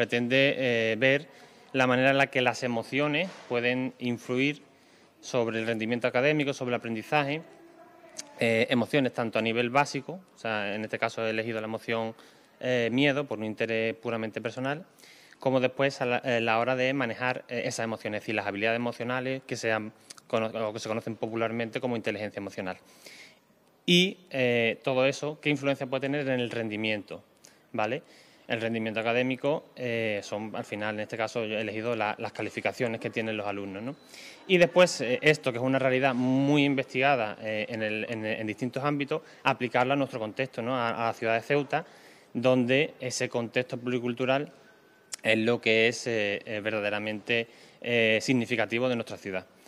pretende ver la manera en la que las emociones pueden influir sobre el rendimiento académico, sobre el aprendizaje. Emociones tanto a nivel básico, o sea, en este caso he elegido la emoción miedo por un interés puramente personal, como después a la hora de manejar esas emociones, es decir, las habilidades emocionales que se conocen popularmente como inteligencia emocional. Y todo eso, ¿qué influencia puede tener en el rendimiento? ¿Vale? El rendimiento académico son, al final, en este caso, yo he elegido las calificaciones que tienen los alumnos, ¿no? Y después, esto, que es una realidad muy investigada en distintos ámbitos, aplicarlo a nuestro contexto, ¿no? A la ciudad de Ceuta, donde ese contexto pluricultural es lo que es verdaderamente significativo de nuestra ciudad.